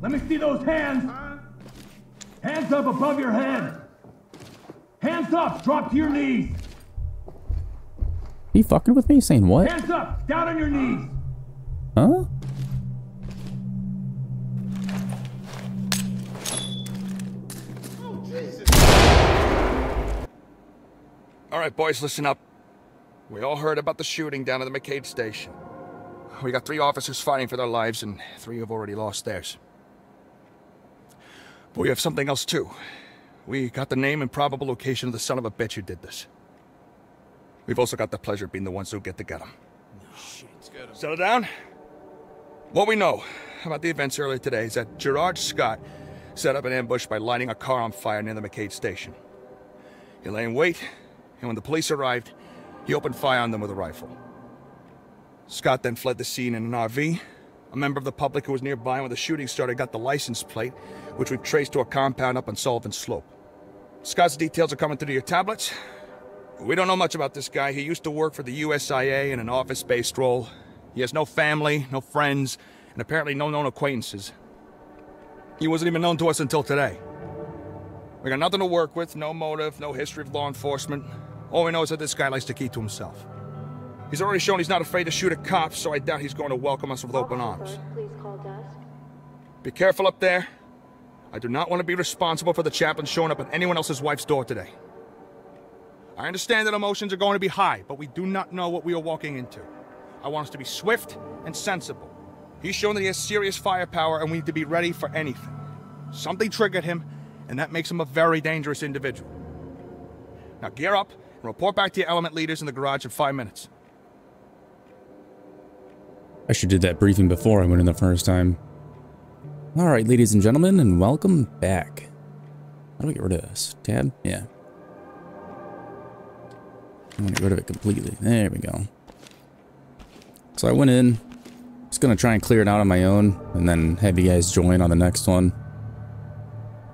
Let me see those hands. Hands up above your head. Hands up. Drop to your knees. He fucking with me saying what? Hands up. Down on your knees. Huh? Oh, Jesus. All right, boys, listen up. We all heard about the shooting down at the McCabe station. We got 3 officers fighting for their lives, and 3 have already lost theirs. But we have something else, too. We got the name and probable location of the son of a bitch who did this. We've also got the pleasure of being the ones who get to get him. No shit. Settle down. What we know about the events earlier today is that Gerard Scott set up an ambush by lighting a car on fire near the McCade station. He lay in wait, and when the police arrived, he opened fire on them with a rifle. Scott then fled the scene in an RV. A member of the public who was nearby when the shooting started got the license plate, which we've traced to a compound up on Sullivan Slope. Scott's details are coming through to your tablets. We don't know much about this guy. He used to work for the USIA in an office-based role. He has no family, no friends, and apparently no known acquaintances. He wasn't even known to us until today. We got nothing to work with, no motive, no history of law enforcement. All we know is that this guy likes to keep to himself. He's already shown he's not afraid to shoot a cop, so I doubt he's going to welcome us with open arms. Please call desk. Be careful up there. I do not want to be responsible for the chaplain showing up at anyone else's wife's door today. I understand that emotions are going to be high, but we do not know what we are walking into. I want us to be swift and sensible. He's shown that he has serious firepower, and we need to be ready for anything. Something triggered him, and that makes him a very dangerous individual. Now gear up and report back to your element leaders in the garage in 5 minutes. I should have did that briefing before I went in the first time. Alright, ladies and gentlemen, and welcome back. How do we get rid of this? Tab? Yeah. I'm gonna get rid of it completely. There we go. So I went in. Just gonna try and clear it out on my own, and then have you guys join on the next one.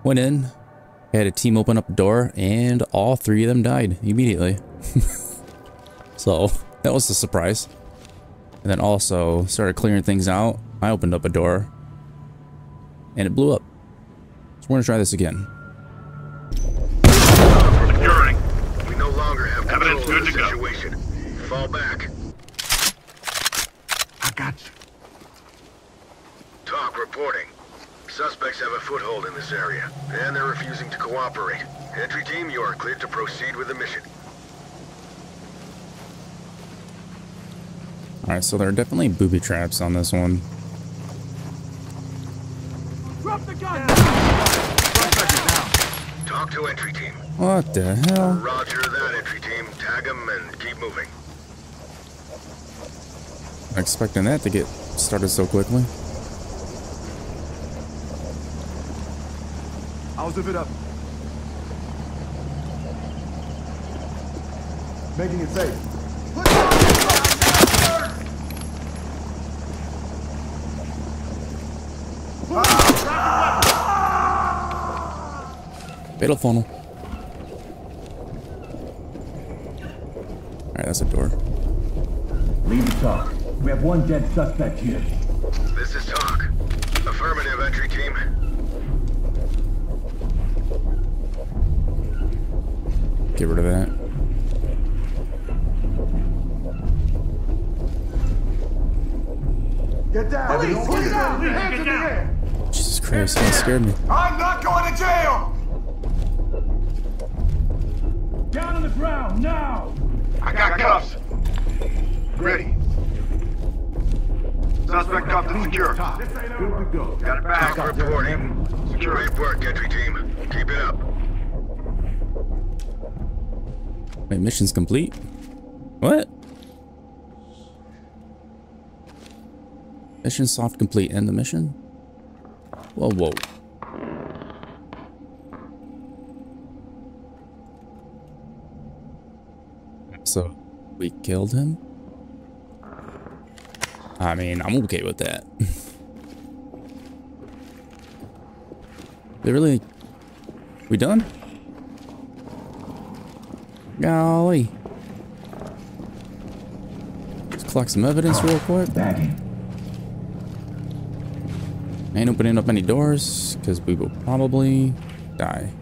Went in. Had a team open up a door, and all 3 of them died immediately. So, that was a surprise. And then also started clearing things out. I opened up a door and it blew up. So we're gonna try this again. Securing. We no longer have control of the situation. Fall back. I got you. Talk reporting. Suspects have a foothold in this area and they're refusing to cooperate. Entry team, you are cleared to proceed with the mission. Alright, so there are definitely booby traps on this one. Drop the gun! Talk to entry team. What the hell? Roger that, entry team. Tag him and keep moving. I'm expecting that to get started so quickly. I'll zip it up. Making it safe. Fatal funnel. Alright, that's a door. Lead to talk. We have one dead suspect here. This is talk. Affirmative, entry team. Get rid of that. Get down! Police, get down! Hands in the air! Jesus Christ, that scared me. I'm not going to jail! Down on the ground, now! I got cuffs. Ready. Suspect cuffed and secured. Good to go. Got it back. Reporting. Great work, entry team. Keep it up. Wait, mission's complete? What? Mission soft complete. End the mission? Whoa, whoa. So, we killed him? I mean, I'm okay with that. They really... We done? Golly. Let's collect some evidence real quick. I ain't opening up any doors because we will probably die.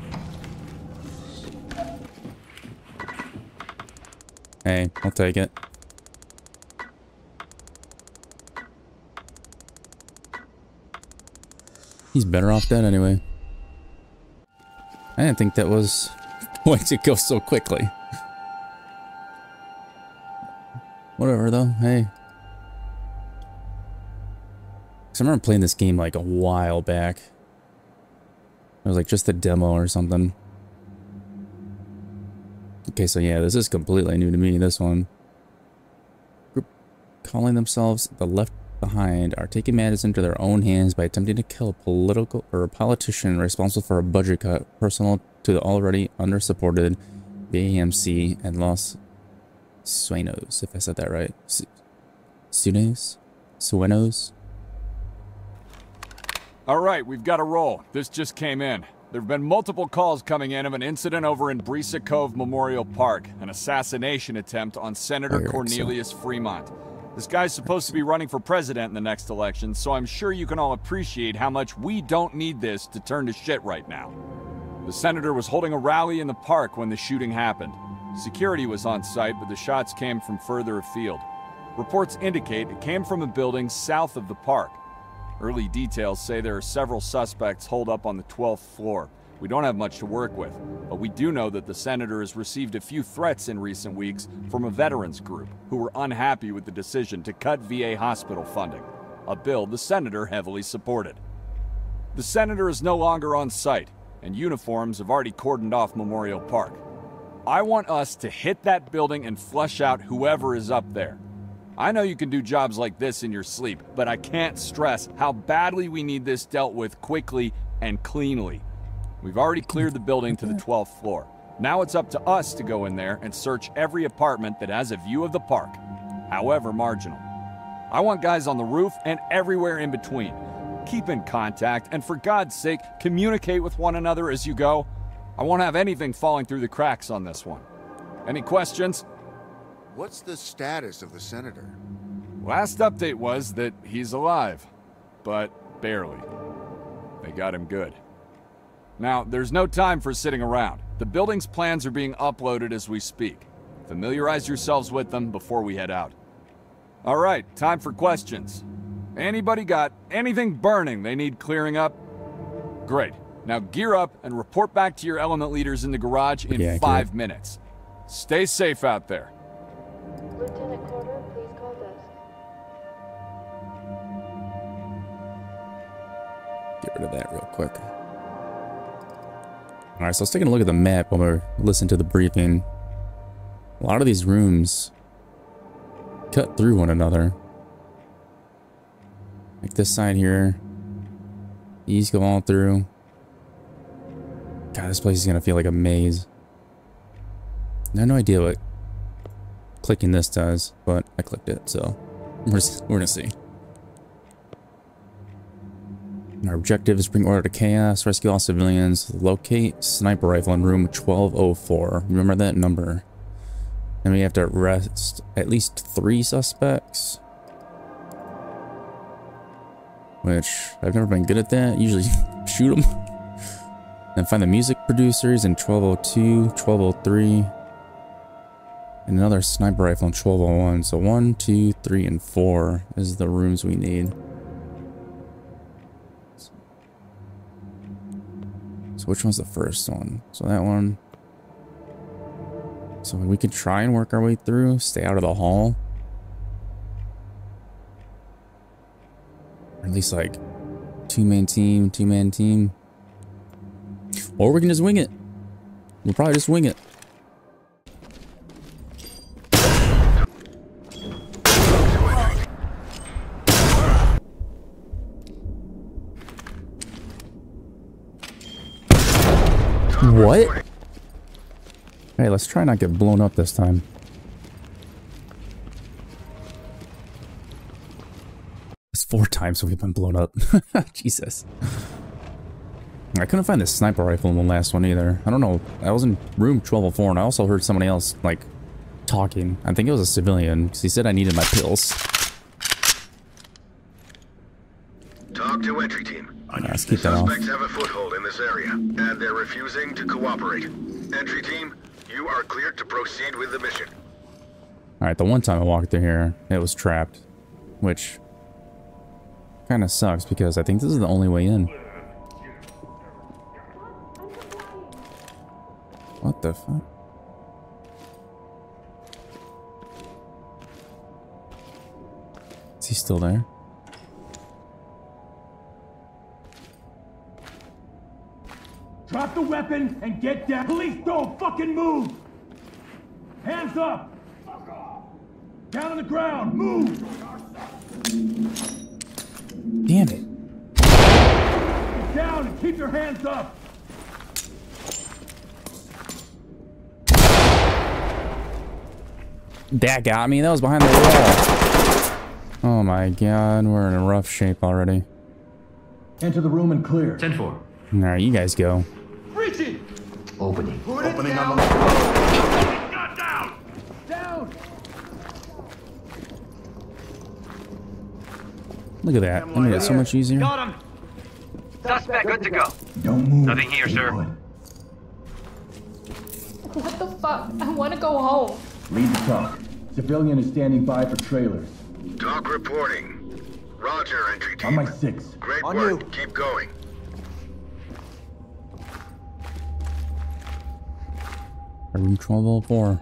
Hey, I'll take it. He's better off dead anyway. I didn't think that was going to go so quickly. Whatever though, hey. 'Cause I remember playing this game like a while back. It was like just a demo or something. Okay, so yeah, this is completely new to me, this one. Group calling themselves the Left Behind are taking matters into their own hands by attempting to kill a politician responsible for a budget cut personal to the already under-supported BAMC and Los Suenos, if I said that right. Suenos? Suenos? All right, we've got a roll. This just came in. There have been multiple calls coming in of an incident over in Brisa Cove Memorial Park, an assassination attempt on Senator Cornelius Fremont. This guy's supposed to be running for president in the next election, so I'm sure you can all appreciate how much we don't need this to turn to shit right now. The senator was holding a rally in the park when the shooting happened. Security was on site, but the shots came from further afield. Reports indicate it came from a building south of the park. Early details say there are several suspects holed up on the 12th floor. We don't have much to work with, but we do know that the senator has received a few threats in recent weeks from a veterans group who were unhappy with the decision to cut VA hospital funding, a bill the senator heavily supported. The senator is no longer on site, and uniforms have already cordoned off Memorial Park. I want us to hit that building and flush out whoever is up there. I know you can do jobs like this in your sleep, but I can't stress how badly we need this dealt with quickly and cleanly. We've already cleared the building to the 12th floor. Now it's up to us to go in there and search every apartment that has a view of the park, however marginal. I want guys on the roof and everywhere in between. Keep in contact and for God's sake, communicate with one another as you go. I won't have anything falling through the cracks on this one. Any questions? What's the status of the senator? Last update was that he's alive, but barely. They got him good. Now, there's no time for sitting around. The building's plans are being uploaded as we speak. Familiarize yourselves with them before we head out. All right, time for questions. Anybody got anything burning they need clearing up? Great. Now gear up and report back to your element leaders in the garage in 5 minutes. Stay safe out there. Lieutenant Carter, please call desk. Get rid of that real quick. All right, so I was taking a look at the map while we're listening to the briefing. A lot of these rooms cut through one another. Like this side here, these go all through. God, this place is gonna feel like a maze. I have no idea what clicking this does, but I clicked it, so we're gonna see. Our objective is bring order to chaos, rescue all civilians, locate sniper rifle in room 1204. Remember that number. And we have to arrest at least 3 suspects, which I've never been good at that. Usually shoot them. And find the music producers in 1202, 1203. And another sniper rifle in 1201. So 1, 2, 3, and 4 is the rooms we need. So which one's the first one? So that one. So we could try and work our way through. Stay out of the hall. Or at least like two-man team. Or we can just wing it. We'll probably just wing it. What? Hey, let's try not get blown up this time. It's 4 times we've been blown up. Jesus. I couldn't find the sniper rifle in the last one either. I don't know. I was in room 1204 and I also heard somebody else, like, talking. I think it was a civilian because he said I needed my pills. Talk to entry team. Let's keep that off. Suspects have a foothold in this area, and they're refusing to cooperate. Entry team, you are cleared to proceed with the mission. All right, the one time I walked through here, it was trapped, which kind of sucks because I think this is the only way in. What the fuck? Is he still there? Drop the weapon and get down. Police, don't fucking move. Hands up. Fuck off. Down on the ground. Move. Damn it. Get down and keep your hands up. That got me. That was behind the wall. Oh my god, we're in a rough shape already. Enter the room and clear. 10-4. Alright, you guys go. Opening. Opening down. Down. Look at that. I made it so much easier. Got him. Suspect good to go. Don't move. Nothing here, sir. What the fuck? I want to go home. Lead the talk. Civilian is standing by for trailers. Talk reporting. Roger, entry team. On my 6. Great on work. You. Keep going. Room 1204.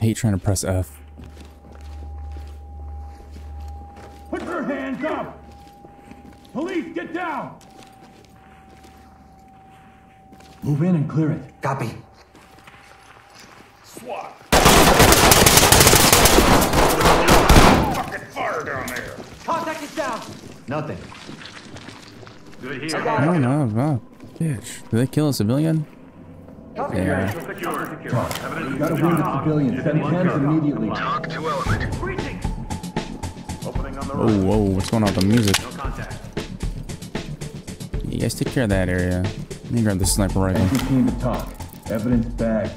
I hate trying to press F. Put your hands up! Police, get down! Move in and clear it. Copy. SWAT. Fucking fire down there. Contact is down. Nothing. Good here. No. Bitch. Did they kill a civilian? Yeah. You gotta wound a civilian. Send cans immediately. Talk to element. Oh, whoa, what's going on with the music? You guys take care of that area. Let me grab the sniper rifle. Evidence bag.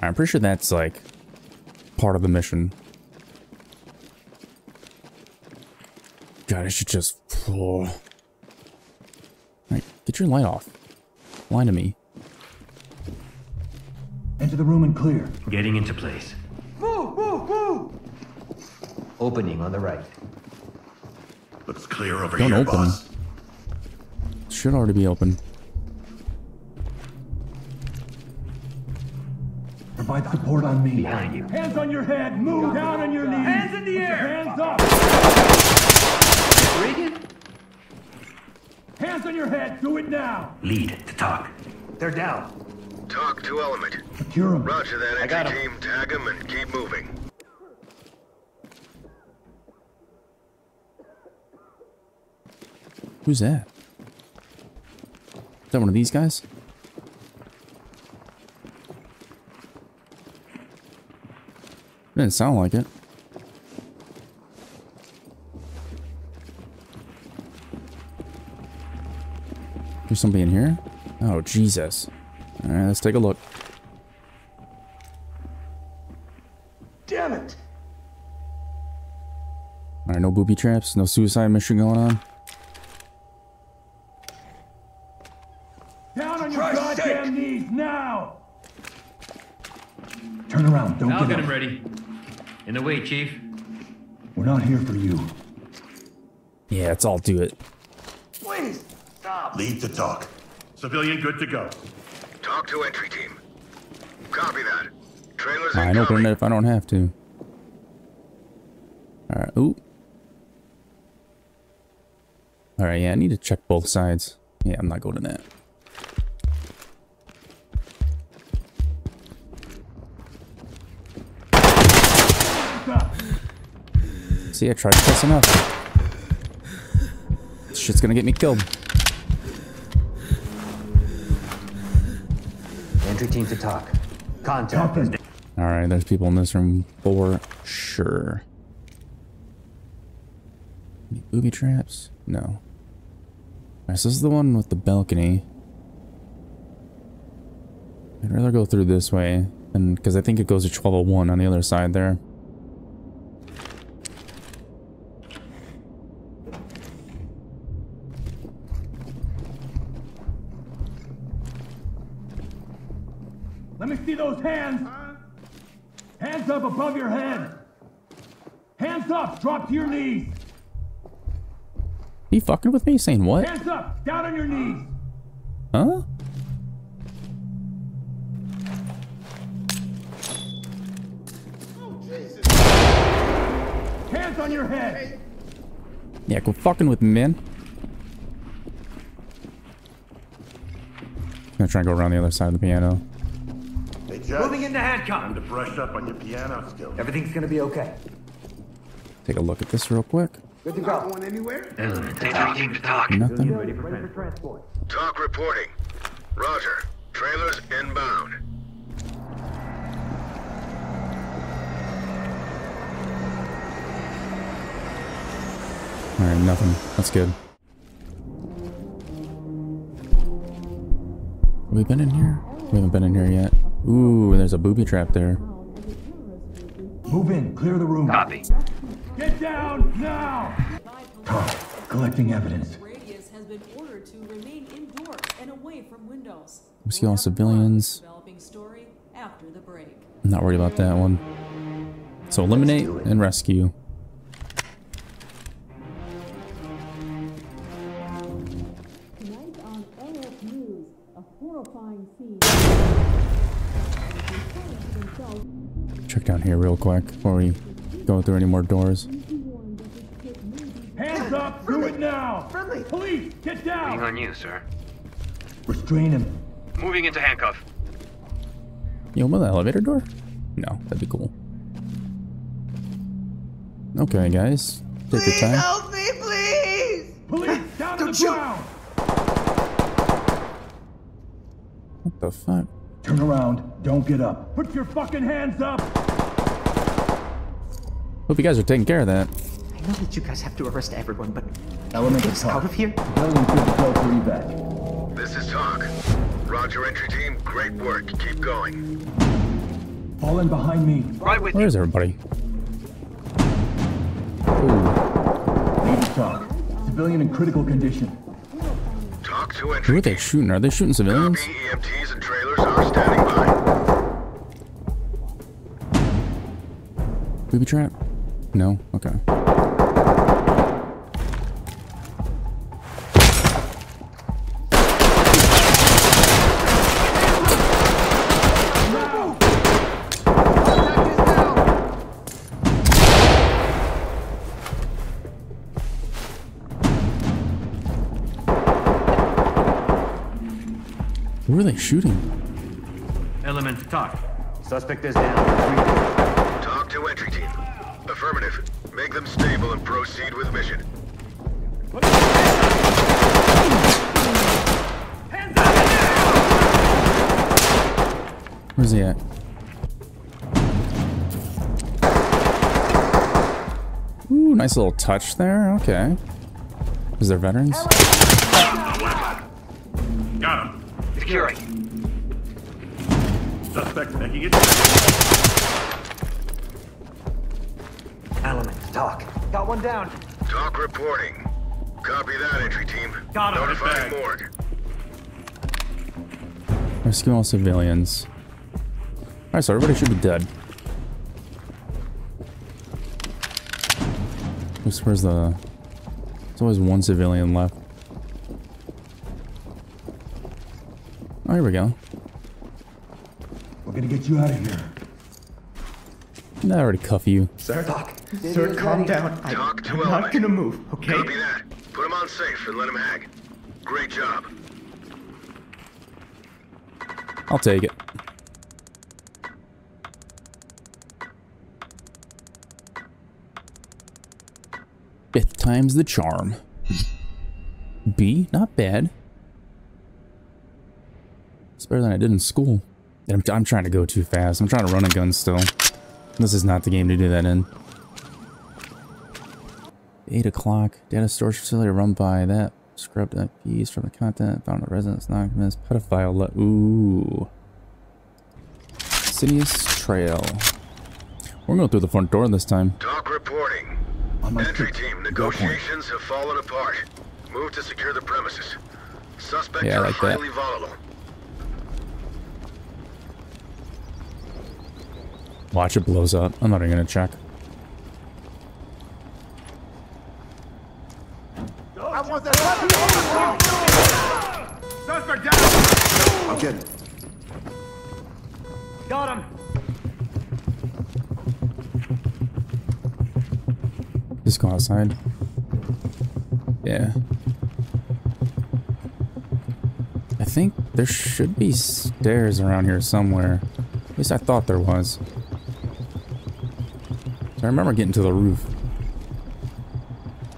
I'm pretty sure that's like part of the mission. God, I should just. Oh. Get your light off. Lie to me. Enter the room and clear. Getting into place. Move, move, move! Opening on the right. Looks clear over here, boss. Should already be open. Provide support on me. Behind you. Hands on your head. Move down on your knees. Hands in the air. Hands up. Reagan? Hands on your head, do it now! Lead to talk. They're down. Talk to element. Secure him. Roger that, entry team. Tag him and keep moving. Who's that? Is that one of these guys? Didn't sound like it. There's somebody in here? Oh, Jesus. Alright, let's take a look. Damn it! Alright, no booby traps, no suicide mission going on. Down on your goddamn knees now! Turn around, don't get up. I'll get him ready. In the way, Chief. We're not here for you. Yeah, let's all do it. Please! Lead to talk. Civilian good to go. Talk to entry team. Copy that. Trailers incoming. I'll open it if I don't have to. Alright, ooh. Alright, yeah, I need to check both sides. Yeah, I'm not going to that. See, I tried close enough. This shit's gonna get me killed. Team to talk. Contact. All right, there's people in this room for sure. Any booby traps? No. All right, so this is the one with the balcony. I'd rather go through this way, and because I think it goes to 1201 on the other side there. Let me see those hands! Hands up above your head! Hands up! Drop to your knees! He fucking with me? Saying what? Hands up! Down on your knees! Huh? Hands on your head! Yeah, go fucking with me, man. I'm gonna try and go around the other side of the piano. Hey, Judge. Moving into handcuffs. Time to brush up on your piano skills. Everything's gonna be okay. Take a look at this real quick. Good to go. Not going anywhere? They don't seem to talk. Nothing. Ready for transport. Talk reporting. Roger. Trailers inbound. All right, nothing. That's good. Have we been in here? We haven't been in here yet. Ooh, there's a booby trap there. Move in. Clear the room. Copy. Get down now! Collecting evidence. Radius has been ordered to remain indoors and away from windows. We see all civilians. Developing story after the break. I'm not worried about that one. So eliminate and rescue. Tonight on AF News, a horrifying scene. Check down here real quick before we go through any more doors. Hands up! Do it now! Police, get down! Waiting on you, sir. Restrain him. Moving into handcuff. You open the elevator door? No, that'd be cool. Okay, guys, take your time. Please help me, please! Police, down to the ground! What the fuck? Turn around! Don't get up! Put your fucking hands up! Hope you guys are taking care of that. I know that you guys have to arrest everyone, but element is out of here. This is Talk. Roger, entry team. Great work. Keep going. Fall in behind me. Right with you. Where's everybody? Ooh. Native Talk. Civilian in critical condition. Talk to entry. Who are they shooting? Are they shooting civilians? Copy. EMTs and trailers are standing by. Booby trap. No? Okay. No! Where are they shooting? Element, talk. Suspect is down. Talk to entry team. Affirmative. Make them stable and proceed with mission. Hands up! Where's he at? Ooh, nice little touch there. Okay. Is there veterans? Got him. Securing. Suspect making it. Element, talk. Got one down. Talk reporting. Copy that, entry team. Got him. Notifying morgue. Rescue all civilians. Alright, so everybody should be dead. Where's the... There's always one civilian left. Oh, here we go. We're gonna get you out of here. I already cuff you. Sir, talk. Sir, calm down. I'm not gonna move, okay? Copy that. Put him on safe and let him hang. Great job. I'll take it. Fifth time's the charm. B, not bad. It's better than I did in school. I'm trying to go too fast. I'm trying to run a gun still. This is not the game to do that in. 8 o'clock. Data storage facility run by that. Scrubbed that piece from the content. Found a residence not convinced. Pedophile. Ooh. Sidious Trail. We're going through the front door this time. Talk reporting. On my entry team, negotiations have fallen apart. Move to secure the premises. Suspects are like highly volatile. Watch, it blows up. I'm not even gonna check. I want that weapon. Suspect down. I'm getting it. Got him. Just go outside. Yeah. I think there should be stairs around here somewhere. At least I thought there was. I remember getting to the roof.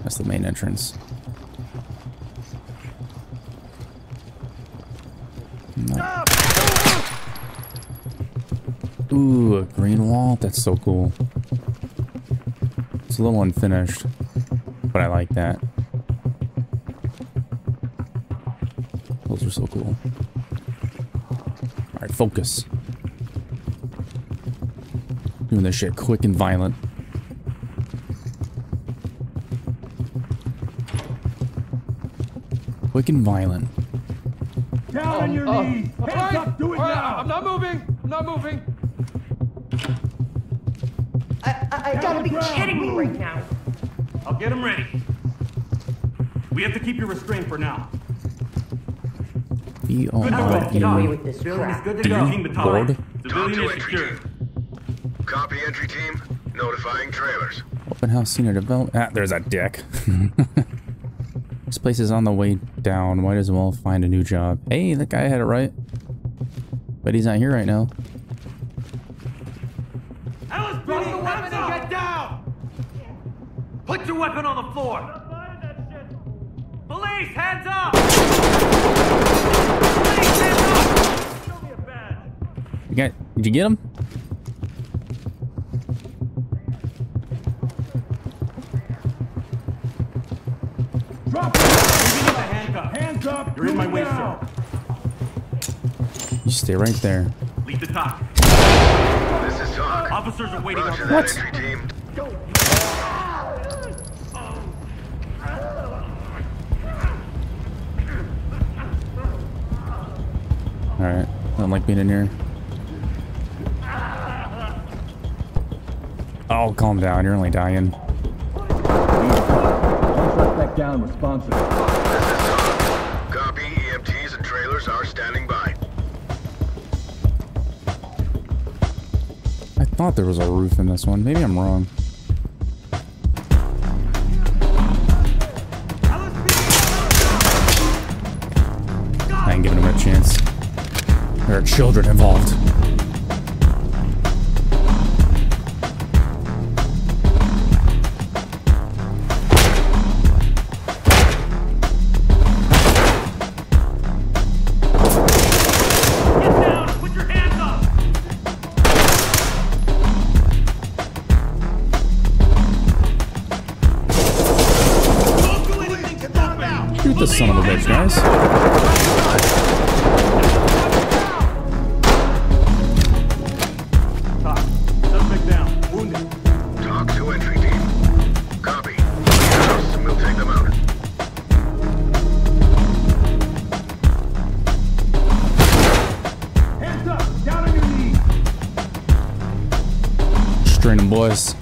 That's the main entrance. No. Ooh, a green wall? That's so cool. It's a little unfinished, but I like that. Those are so cool. Alright, focus. Doing this shit quick and violent. Quick and violent. Down on your knees! Hands up! Do it now! I'm not moving! I'm not moving! I gotta be kidding me right now! I'll get him ready. We have to keep you restrained for now. Be on with this crap. Good to go. The building is secure. Copy, entry team. Notifying trailers. Open house senior development. Ah, there's a deck. This place is on the way down. Might as well find a new job. Hey, that guy had it right. But he's not here right now. Alice, put your weapon and get down! Put your weapon on the floor! Police, hands up! Police, hands up! You got, did you get him? You're in my way, sir. You stay right there. Lead the talk. This is talk. Officers are waiting on that entry team. Alright, I don't like being in here. Oh, calm down. You're only dying. Shut that down, responsive. I thought there was a roof in this one. Maybe I'm wrong. I ain't giving him a chance. There are children involved. Son of a bitch, guys. Suspect down. Wounded. Talk to entry team. Copy. We'll take them out. Hands up. Down on your knees. Strain them, boys.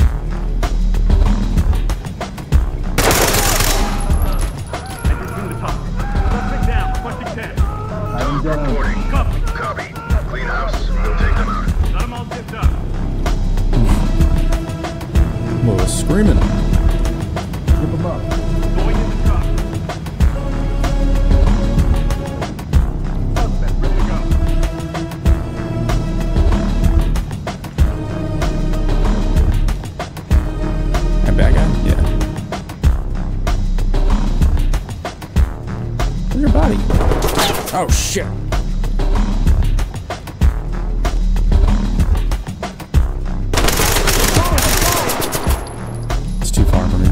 Oh shit. It's too far for me.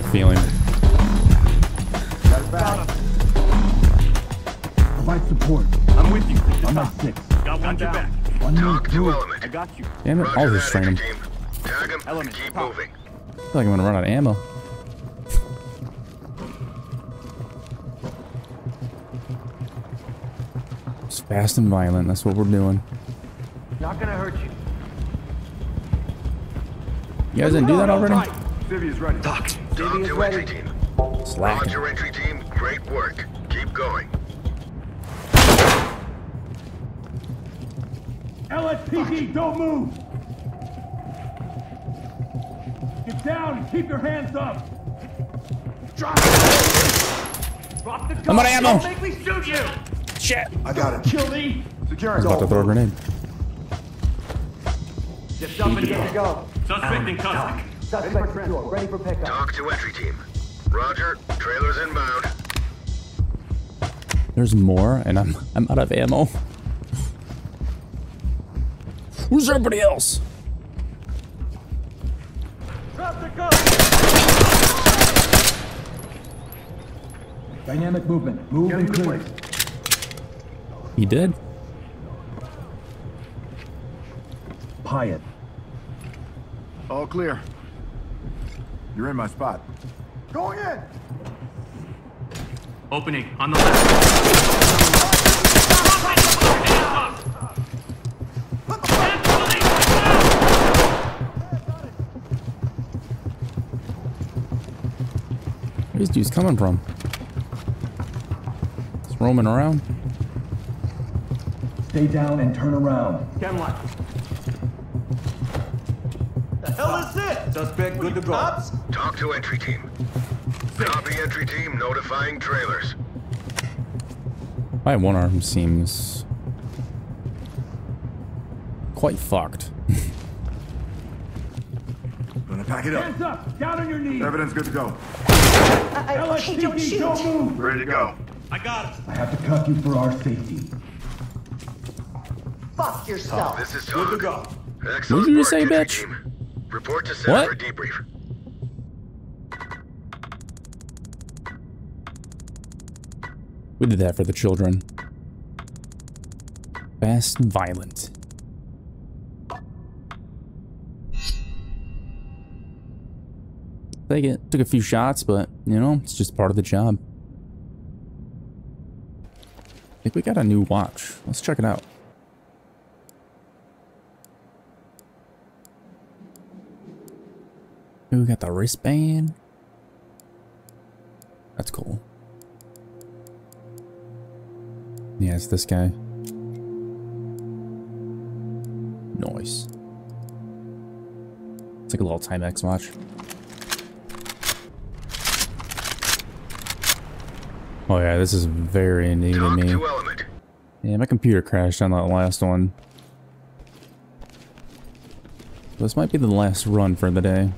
had a feeling. Provide support. I'm with you. I'm at 6. Got one back. Talk to Element. I got you. Damn it! I'll just train him. Tag him. Element, keep moving. I feel like I'm gonna run out of ammo. It's fast and violent. That's what we're doing. Not gonna hurt you. You guys didn't do that already? Civia's ready. Doc, Civia's to ready. Entry team. Slack. Roger, entry team. Great work. Keep going. LSPD, don't move! Get down and keep your hands up! Drop it! Drop the gun! I'm out of ammo! Don't make me shoot you! Shit! I got it. Kill me! Secure. I was about to throw a grenade. Just up and get to go. Suspect in custody. Suspect secure. Ready for pickup. Talk to entry team. Roger. Trailer's inbound. There's more, and I'm out of ammo. Who's everybody else? Drop the gun. Dynamic movement. Move and clear. He did. Pyatt. All clear. You're in my spot. Going in! Opening on the left. Where's dude's coming from? Just roaming around. Stay down and turn around. 10 left. Hell is it? Suspect, good to go. Talk to entry team. Copy entry team, notifying trailers. My one arm seems quite fucked. Gonna pack it up. Hands up, down on your knees. Evidence, good to go. LSPD, don't shoot. Don't move. Ready to go. I got it. I have to cuff you for our safety. Fuck yourself. This is good to go. Excellent. What did you say, bitch? Team. Report to center for debrief. We did that for the children. Fast and violent. Take it. Took a few shots, but you know, it's just part of the job. I think we got a new watch. Let's check it out. We got the wristband. That's cool. Yeah, it's this guy. Nice. It's like a little Timex watch. Oh yeah, this is very new to me. Yeah, my computer crashed on that last one. This might be the last run for the day.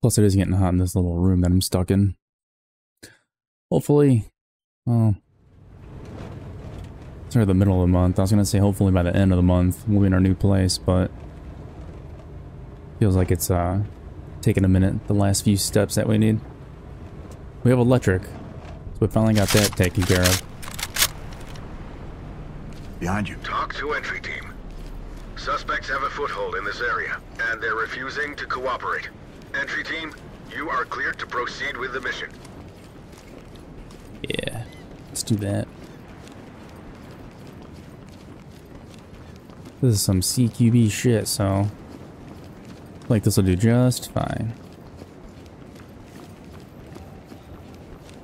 Plus, it is getting hot in this little room that I'm stuck in. Hopefully, well, it's the middle of the month. I was going to say hopefully by the end of the month we'll be in our new place, but feels like it's taking a minute, the last few steps that we need. We have electric, so we finally got that taken care of. Behind you. Talk to entry team. Suspects have a foothold in this area, and they're refusing to cooperate. Entry team, you are cleared to proceed with the mission. Yeah, let's do that. This is some CQB shit, so like this will do just fine.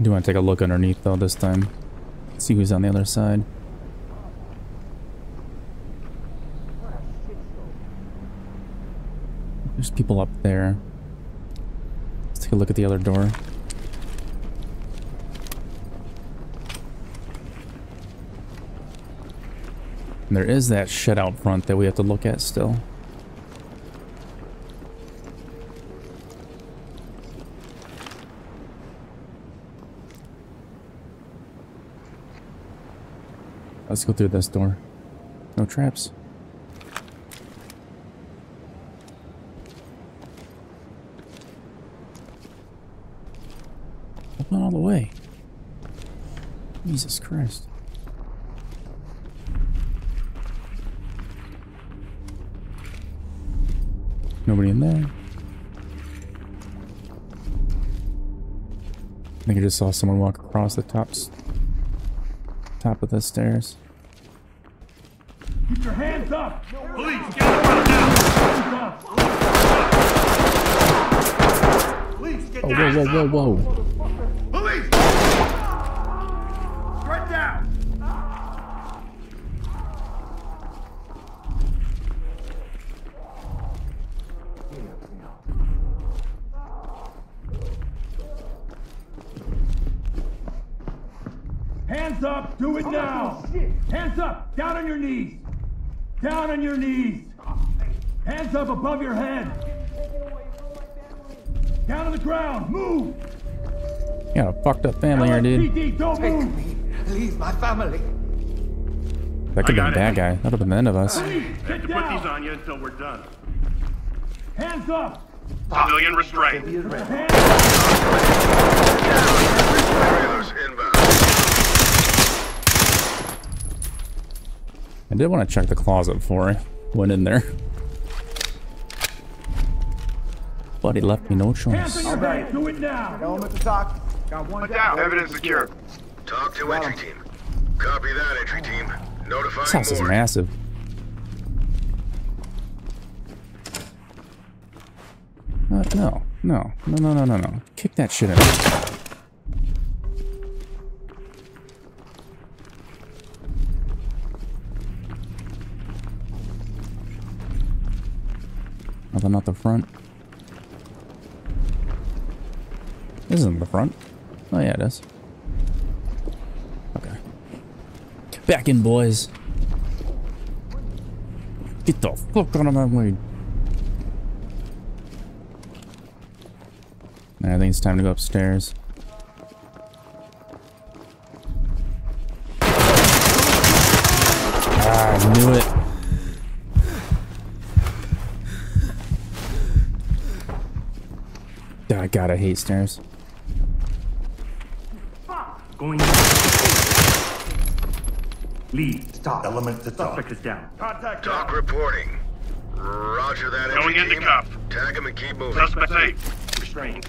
Do want to take a look underneath though this time. See who's on the other side. There's people up there. Take a look at the other door. And there is that shed out front that we have to look at still. Let's go through this door. No traps. It went all the way. Jesus Christ. Nobody in there. I think I just saw someone walk across the top of the stairs. Keep your hands up! Police, get out! Police, get down! Whoa, whoa, whoa, whoa! Police! Straight down! Hands up! Do it now! Hands up! Down on your knees! Down on your knees! Hands up above your head! Down on the ground! Move! You got a fucked up family here, dude. Don't move! Leave my family! That could have been a bad guy. That would have been the end of us. They have to put these on you until we're done. Hands up! Civilian restraint. I did want to check the closet before I went in there. But he left me no choice. All right, do it now. Element to talk. Got one down. Evidence secure. Talk to entry team. Copy that, entry team. Notify. This house is massive. No. Kick that shit out. Nothing at the front. This isn't the front. Oh yeah, it is. Okay. Back in, boys. Get the fuck out of my way. Right, I think it's time to go upstairs. Ah, I knew it. God, I hate stairs. Going. Lead. Stop. Element to talk. Suspect is down. Contact. Talk reporting. Roger that. Going into cup. Tag him and keep moving. Suspect safe. Restrained.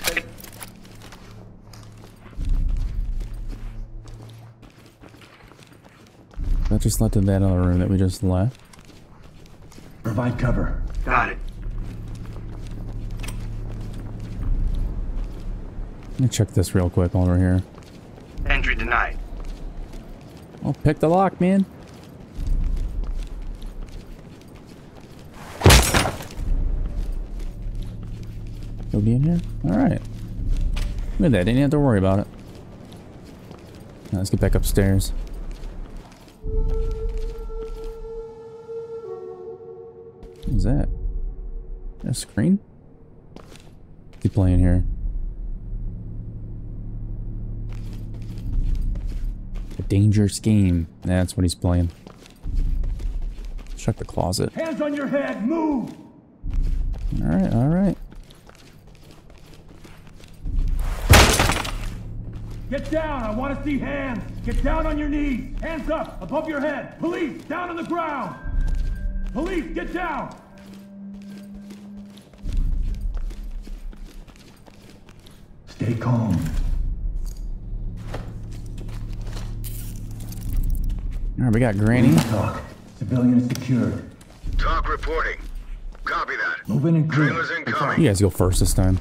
That just led to that other room that we just left. Provide cover. Got it. Let me check this real quick while we're here. Entry denied. I'll pick the lock, man. He'll be in here? Alright. Look at that, didn't have to worry about it. Now, let's get back upstairs. What is that? Is that a screen? What's he playing here? Dangerous game. That's what he's playing. Check the closet. Hands on your head. Move. All right. All right. Get down. I want to see hands. Get down on your knees. Hands up above your head. Police down on the ground. Police, get down. Stay calm. Alright, we got Granny. Talk. Civilian secured. Talk reporting. Copy that. Move in and clear. Trailers incoming. You guys go first this time.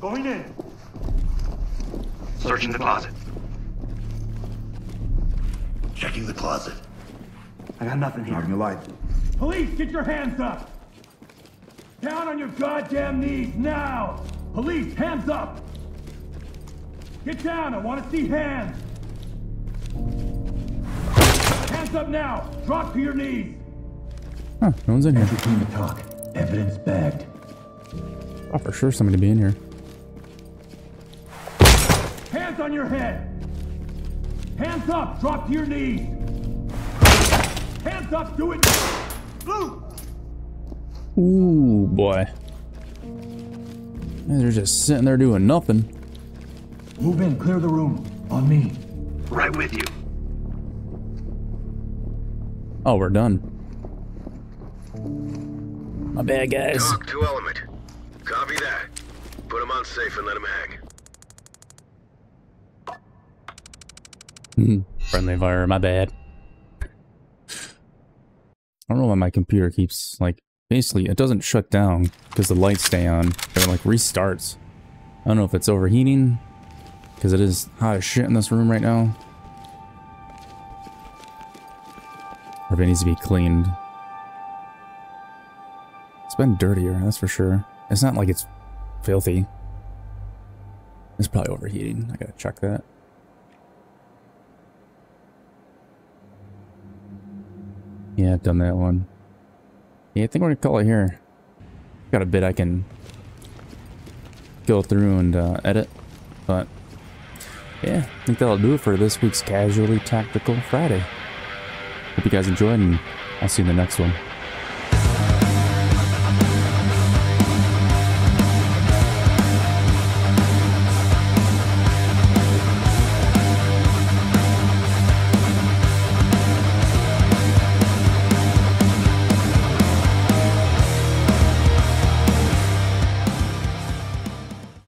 Going in. Searching the closet. Checking the closet. I got nothing here. Your life. Police, get your hands up. Down on your goddamn knees now. Police, hands up. Get down. I want to see hands. Hands up now! Drop to your knees! Huh, no one's in here. Team to talk. Evidence bagged. Oh, for sure somebody to be in here. Hands on your head! Hands up! Drop to your knees! Hands up! Do it! Blue! Ooh, boy. Man, they're just sitting there doing nothing. Move in, clear the room. On me. Right with you. Oh, we're done. My bad, guys. Talk to element. Copy that. Put him on safe and let him hang. Friendly fire, my bad. I don't know why my computer keeps, like, basically, it doesn't shut down because the lights stay on. It, like, restarts. I don't know if it's overheating because it is hot as shit in this room right now. Or if it needs to be cleaned. It's been dirtier, that's for sure. It's not like it's filthy. It's probably overheating. I gotta check that. Yeah, I've done that one. Yeah, I think we're gonna call it here. Got a bit I can go through and edit, but yeah, I think that'll do it for this week's Casually Tactical Friday. Hope you guys enjoyed, and I'll see you in the next one.